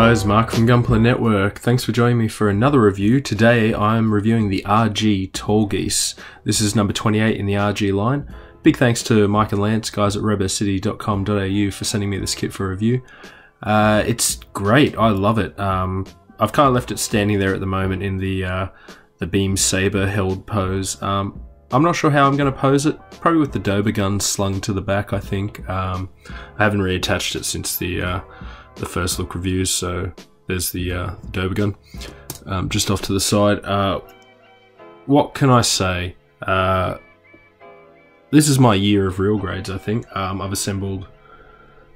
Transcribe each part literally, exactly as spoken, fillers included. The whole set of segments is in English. guys, Mark from Gunpla Network. Thanks for joining me for another review. Today I'm reviewing the R G Tallgeese. This is number twenty-eight in the R G line. Big thanks to Mike and Lance, guys at robocity dot com dot A U for sending me this kit for review. Uh, it's great, I love it. Um, I've kind of left it standing there at the moment in the, uh, the beam saber held pose. Um, I'm not sure how I'm going to pose it, probably with the Dober Gun slung to the back, I think. Um, I haven't reattached it since the uh, the first look reviews, so there's the, uh, the Dober Gun um, just off to the side. Uh, what can I say? Uh, this is my year of Real Grades, I think. Um, I've assembled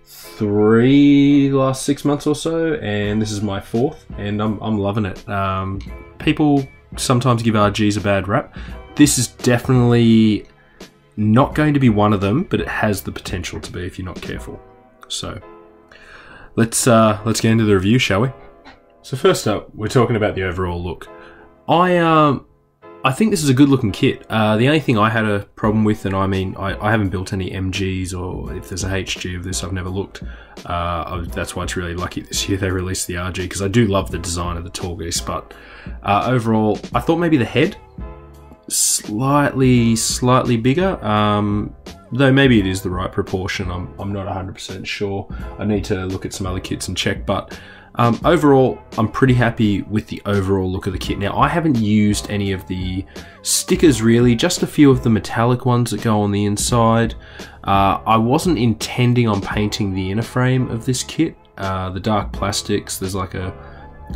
three last six months or so, and this is my fourth, and I'm, I'm loving it. Um, people sometimes give R Gs a bad rap. This is definitely not going to be one of them, but it has the potential to be if you're not careful. So let's uh, let's get into the review, shall we? So first up, we're talking about the overall look. I um, I think this is a good looking kit. Uh, the only thing I had a problem with, and I mean I, I haven't built any M Gs, or if there's a H G of this, I've never looked. Uh, I, that's why it's really lucky this year they released the R G, because I do love the design of the Tallgeese. But uh, overall, I thought maybe the head. Slightly, slightly bigger, um, though maybe it is the right proportion. I'm, I'm not one hundred percent sure. I need to look at some other kits and check, but um, overall, I'm pretty happy with the overall look of the kit. Now, I haven't used any of the stickers really, just a few of the metallic ones that go on the inside. Uh, I wasn't intending on painting the inner frame of this kit, uh, the dark plastics. There's like a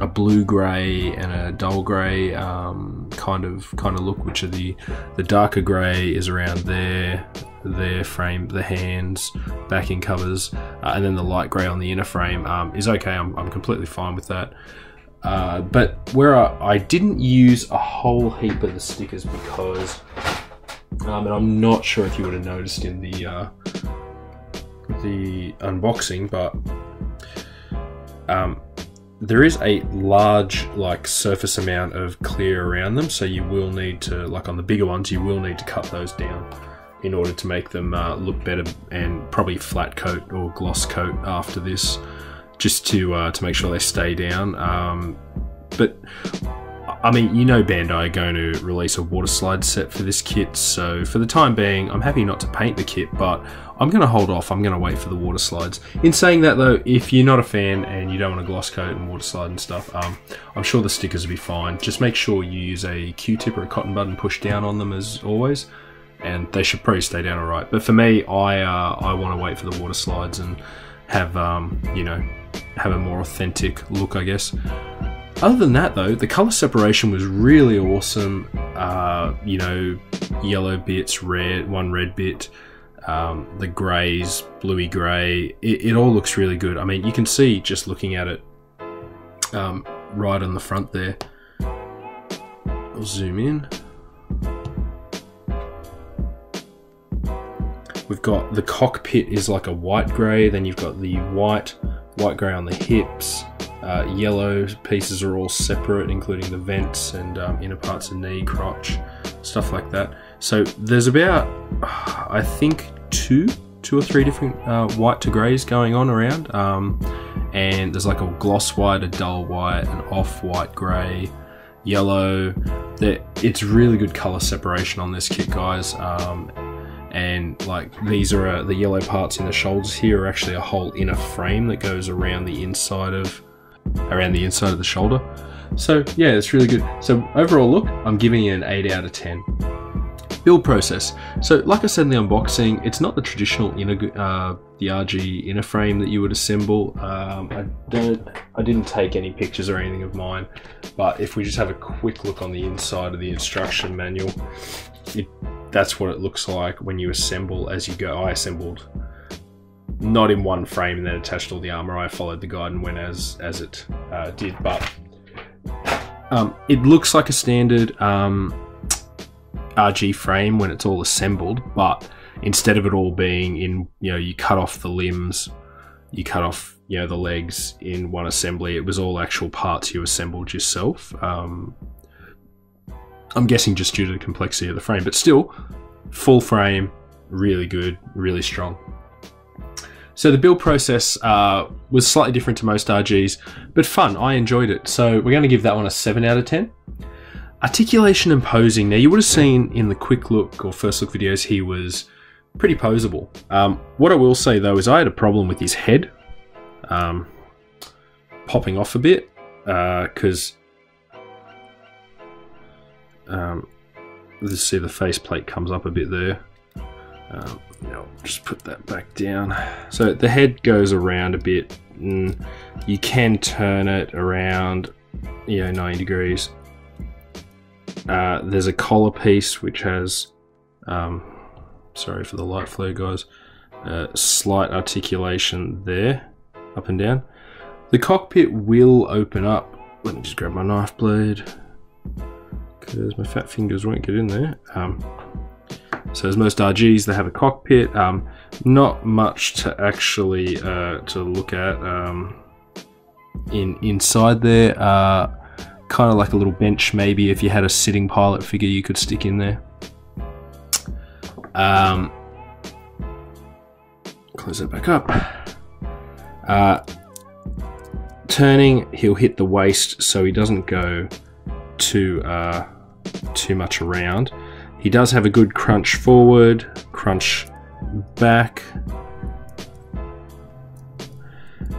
a blue-grey and a dull grey um, kind of kind of look, which are the the darker grey is around their their frame, the hands, backing covers, uh, and then the light grey on the inner frame um, is okay. I'm, I'm completely fine with that. Uh, but where I, I didn't use a whole heap of the stickers because, um, and I'm not sure if you would have noticed in the uh, the unboxing, but. Um, There is a large like surface amount of clear around them, so you will need to, like on the bigger ones, you will need to cut those down in order to make them uh, look better, and probably flat coat or gloss coat after this, just to uh, to make sure they stay down. Um, but I mean, you know, Bandai are going to release a water slide set for this kit, so for the time being, I'm happy not to paint the kit, but I'm going to hold off. I'm going to wait for the water slides. In saying that though, if you're not a fan and you don't want a gloss coat and water slide and stuff, um, I'm sure the stickers will be fine. Just make sure you use a Q-tip or a cotton bud and push down on them as always, and they should probably stay down alright. But for me, I uh, I want to wait for the water slides and have um, you know, have a more authentic look, I guess. Other than that though, the colour separation was really awesome. Uh, you know, yellow bits, red, one red bit, um, the greys, bluey grey, it, it all looks really good. I mean, you can see just looking at it um, right on the front there. I'll zoom in. We've got the cockpit is like a white grey, then you've got the white, white grey on the hips. Uh, yellow pieces are all separate, including the vents and um, inner parts of knee, crotch, stuff like that. So there's about, uh, I think, two, two or three different uh, white to greys going on around. Um, and there's like a gloss white, a dull white, an off-white grey, yellow. They're, it's really good colour separation on this kit, guys. Um, and like these are uh, the yellow parts in the shoulders here are actually a whole inner frame that goes around the inside of. around the inside of the shoulder. So yeah, it's really good. So overall look, I'm giving it an eight out of ten. Build process. So like I said in the unboxing, it's not the traditional inner, uh, the R G inner frame that you would assemble. Um, I don't, I didn't take any pictures or anything of mine, but if we just have a quick look on the inside of the instruction manual, it, that's what it looks like when you assemble as you go. I assembled not in one frame and then attached all the armor. I followed the guide and went as as it uh, did, but um, it looks like a standard um, R G frame when it's all assembled, but instead of it all being in, you know, you cut off the limbs, you cut off, you know, the legs in one assembly, it was all actual parts you assembled yourself. Um, I'm guessing just due to the complexity of the frame, but still, full frame, really good, really strong. So the build process uh, was slightly different to most R Gs, but fun, I enjoyed it. So we're gonna give that one a seven out of ten. Articulation and posing. Now you would have seen in the quick look or first look videos, he was pretty poseable. Um, what I will say though, is I had a problem with his head um, popping off a bit, because uh, um, let's see, the faceplate comes up a bit there. Um, I'll just put that back down. So the head goes around a bit, and you can turn it around, you know, ninety degrees. Uh, there's a collar piece which has, um, sorry for the light flare guys, uh, slight articulation there, up and down. The cockpit will open up. Let me just grab my knife blade, because my fat fingers won't get in there. Um, So as most R Gs, they have a cockpit. Um, not much to actually uh, to look at um, in inside there. Uh, kind of like a little bench, maybe if you had a sitting pilot figure, you could stick in there. Um, close that back up. Uh, turning, he'll hit the waist, so he doesn't go too uh, too much around. He does have a good crunch forward, crunch back.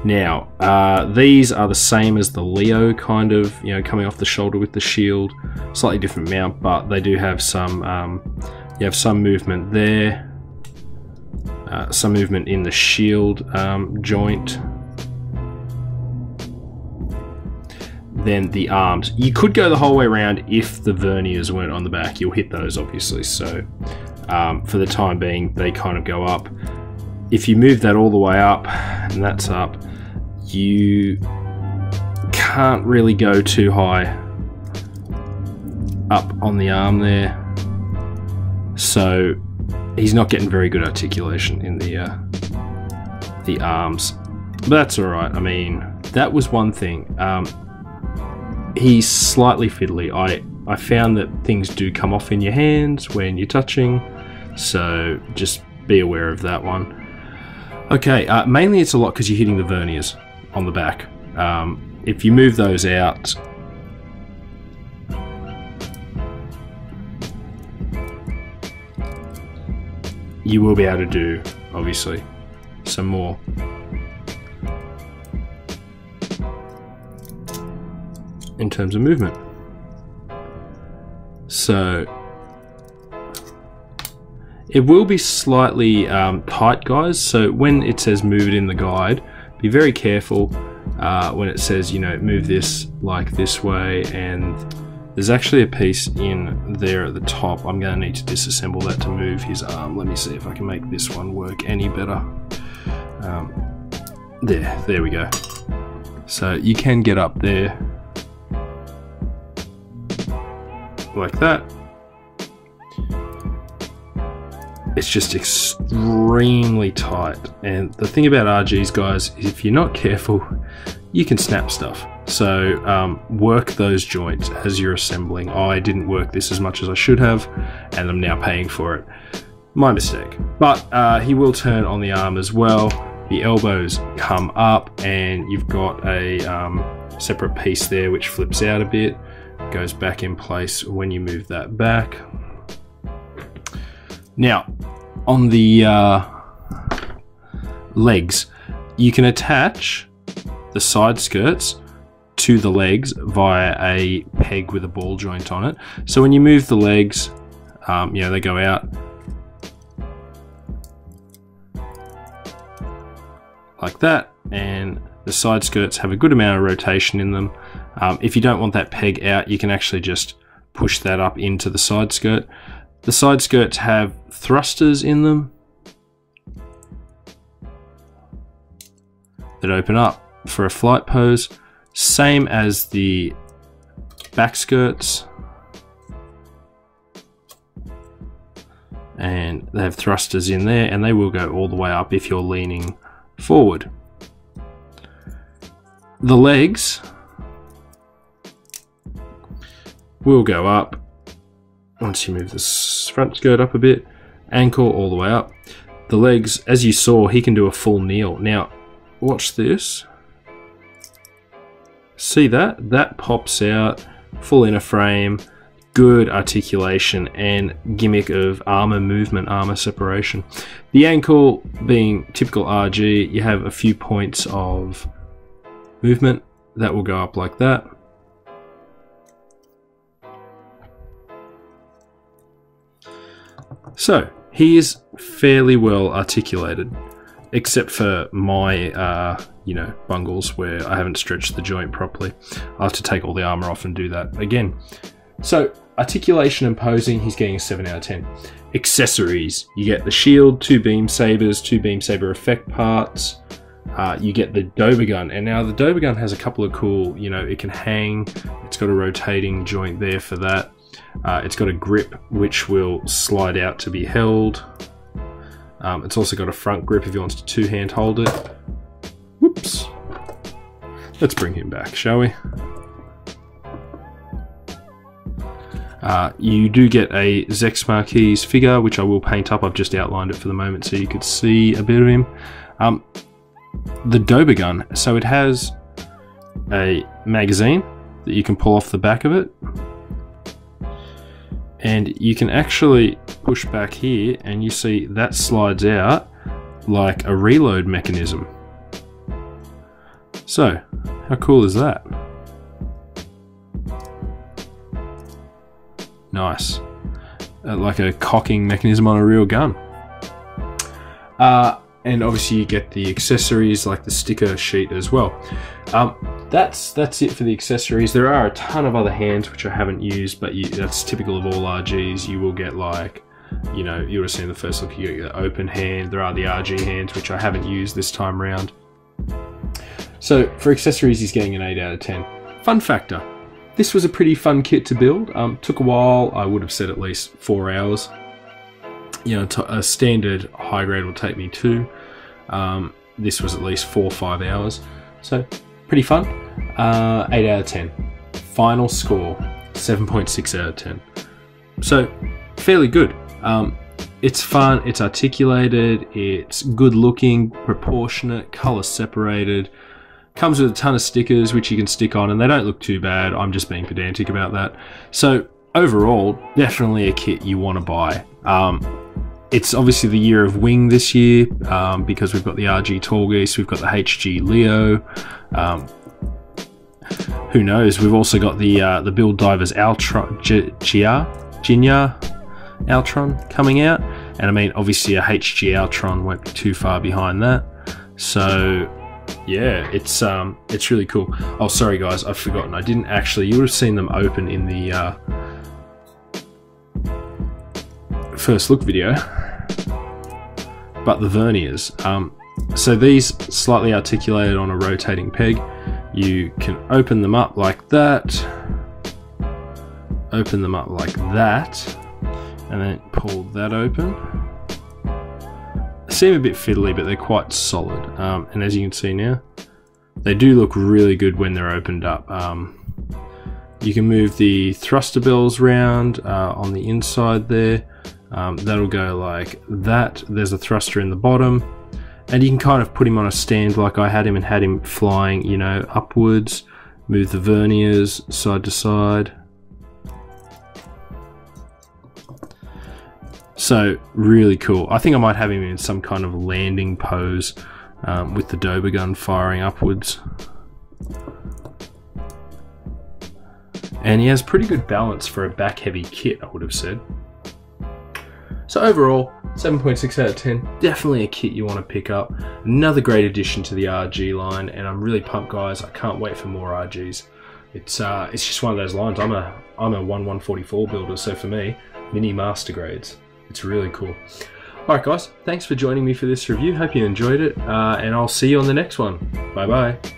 Now, uh, these are the same as the Leo, kind of, you know, coming off the shoulder with the shield. Slightly different mount, but they do have some, um, you have some movement there, uh, some movement in the shield um, joint. Then the arms. You could go the whole way around if the verniers weren't on the back. You'll hit those obviously, so um, for the time being they kind of go up. If you move that all the way up and that's up, you can't really go too high up on the arm there, so he's not getting very good articulation in the uh, the arms, but that's alright. I mean, that was one thing. um, He's slightly fiddly. I, I found that things do come off in your hands when you're touching, so just be aware of that one. Okay, uh, mainly it's a lot because you're hitting the verniers on the back. Um, if you move those out, you will be able to do, obviously, some more. In terms of movement. So it will be slightly um, tight, guys, so when it says move it in the guide, be very careful uh, when it says, you know, move this like this way, and there's actually a piece in there at the top. I'm gonna need to disassemble that to move his arm. Let me see if I can make this one work any better. Um, there, there we go. So you can get up there like that. It's just extremely tight, and the thing about R Gs, guys, is if you're not careful, you can snap stuff. So um, work those joints as you're assembling. I didn't work this as much as I should have, and I'm now paying for it. My mistake. But uh, he will turn on the arm as well. The elbows come up, and you've got a um, separate piece there which flips out a bit, goes back in place when you move that back. Now, on the uh, legs, you can attach the side skirts to the legs via a peg with a ball joint on it. So when you move the legs, um, you know, they go out like that, and the side skirts have a good amount of rotation in them. Um, if you don't want that peg out, you can actually just push that up into the side skirt. The side skirts have thrusters in them that open up for a flight pose, same as the back skirts, and they have thrusters in there, and they will go all the way up if you're leaning forward. The legs will go up once you move this front skirt up a bit, ankle all the way up. The legs, as you saw, he can do a full kneel. Now, watch this. See that? That pops out, full inner frame, good articulation and gimmick of armor movement, armor separation. The ankle being typical R G, you have a few points of movement that will go up like that. So he is fairly well articulated, except for my uh, you know, bungles where I haven't stretched the joint properly. I have to take all the armor off and do that again. So articulation and posing, he's getting a seven out of ten. Accessories, you get the shield, two beam sabers, two beam saber effect parts. Uh, you get the Dober Gun, and now the Dober Gun has a couple of cool, you know, it can hang, it's got a rotating joint there for that. Uh, it's got a grip which will slide out to be held. Um, it's also got a front grip if you want to two hand hold it. Whoops. Let's bring him back, shall we? Uh, you do get a Zex Marquis figure, which I will paint up. I've just outlined it for the moment so you could see a bit of him. Um, the Dober Gun, so it has a magazine that you can pull off the back of it. And you can actually push back here and you see that slides out like a reload mechanism. So, how cool is that? Nice. Uh, like a cocking mechanism on a real gun. Uh, and obviously you get the accessories like the sticker sheet as well. Um, That's that's it for the accessories. There are a ton of other hands which I haven't used, but you, that's typical of all R Gs. You will get like, you know, you would have seen the first look, you get the open hand. There are the R G hands which I haven't used this time around. So for accessories, he's getting an eight out of ten. Fun factor. This was a pretty fun kit to build. Um, took a while. I would have said at least four hours. You know, a standard high grade will take me two. Um, this was at least four or five hours. So pretty fun. Uh, eight out of ten. Final score, seven point six out of ten. So, fairly good. Um, it's fun, it's articulated, it's good looking, proportionate, color separated. Comes with a ton of stickers which you can stick on and they don't look too bad. I'm just being pedantic about that. So, overall, definitely a kit you want to buy. Um, It's obviously the year of Wing this year um, because we've got the R G Tallgeese, we've got the H G Leo. Um, who knows? We've also got the uh, the Build Divers Altron G-G Altron coming out, and I mean obviously a H G Altron won't be too far behind that. So yeah, it's um it's really cool. Oh sorry guys, I've forgotten. I didn't actually. You would have seen them open in the. Uh, first look video, but the verniers. Um, so these slightly articulated on a rotating peg. You can open them up like that, open them up like that, and then pull that open. They seem a bit fiddly, but they're quite solid. Um, and as you can see now, they do look really good when they're opened up. Um, you can move the thruster bells round uh, on the inside there. Um, that'll go like that. There's a thruster in the bottom and you can kind of put him on a stand like I had him and had him flying, you know, upwards. Move the verniers side to side. So really cool. I think I might have him in some kind of landing pose um, with the Dober Gun firing upwards. And he has pretty good balance for a back heavy kit, I would have said. So overall, seven point six out of ten, definitely a kit you want to pick up. Another great addition to the R G line, and I'm really pumped guys, I can't wait for more R Gs. It's uh, it's just one of those lines, I'm a, I'm a one one forty-four builder, so for me, mini Master Grades. It's really cool. Alright guys, thanks for joining me for this review, hope you enjoyed it, uh, and I'll see you on the next one. Bye bye.